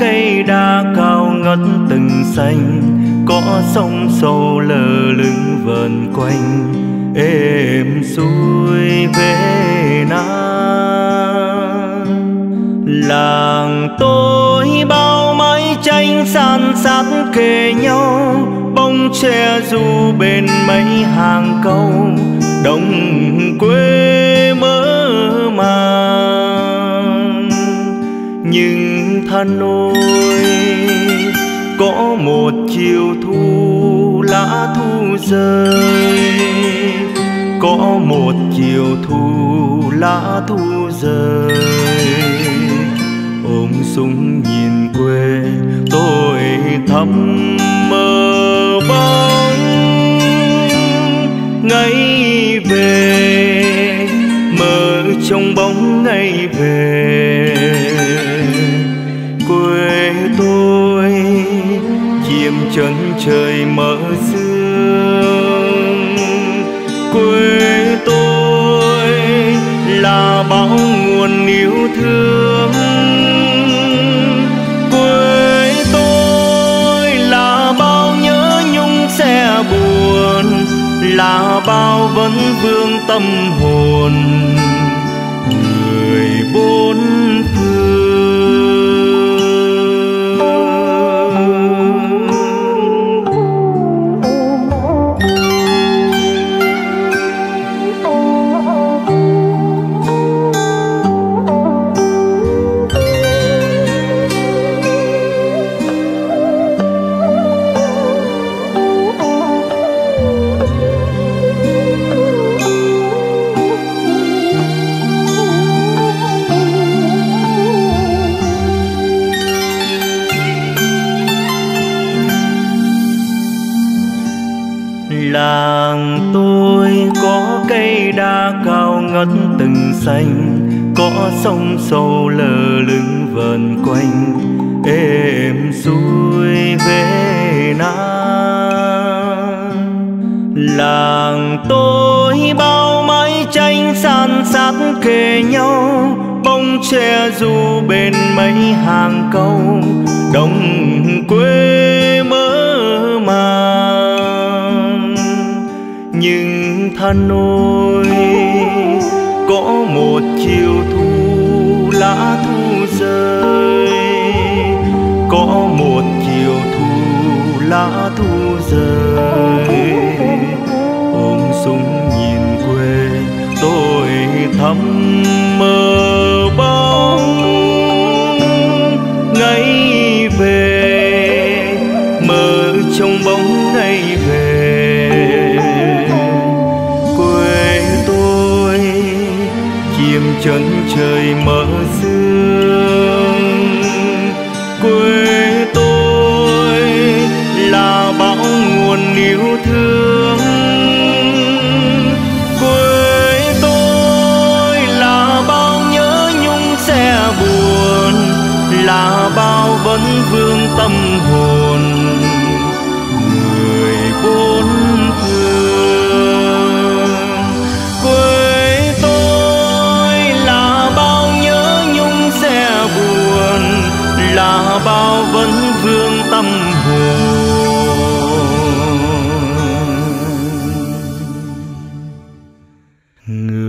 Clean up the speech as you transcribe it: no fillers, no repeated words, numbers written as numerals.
cây đa cao ngất từng xanh, có sông sâu lờ lững vờn quanh, êm xuôi về Nam. Làng tôi bao mái tranh san sát kề nhau, bông tre du bên mấy hàng câu, đồng quê mơ màng. Nhưng thân ôi, có một chiều thu lá thu rơi, có một chiều thu lá thu rơi. Ôm súng nhìn quê tôi thắm mơ bóng, ngày về mơ trong bóng ngày về. Quê tôi chiêm trấn trời mơ sương, quê tôi là bão nguồn yêu thương, quê tôi là bao nhớ nhung sẽ buồn, là bao vấn vương tâm hồn người bốn phương. Làng tôi có cây đa cao ngất từng xanh, có sông sâu lờ lững vờn quanh, êm xuôi về Nam. Làng tôi bao mái tranh san sát kề nhau, bông tre du bên mấy hàng câu, đồng quê mơ màng. Nhưng thân ôi, có một chiều thu lá thu rơi, có một chiều thu lá thu rơi. Ôm súng nhìn quê tôi thắm mơ bóng, ngày về mơ trong bóng ngày về. Chân trời mơ sương, quê tôi là bão nguồn yêu thương, quê tôi là bao nhớ nhung sẽ buồn, là bao vấn vương tâm hồn người bốn phương. Quê là bao vấn vương tâm hồn.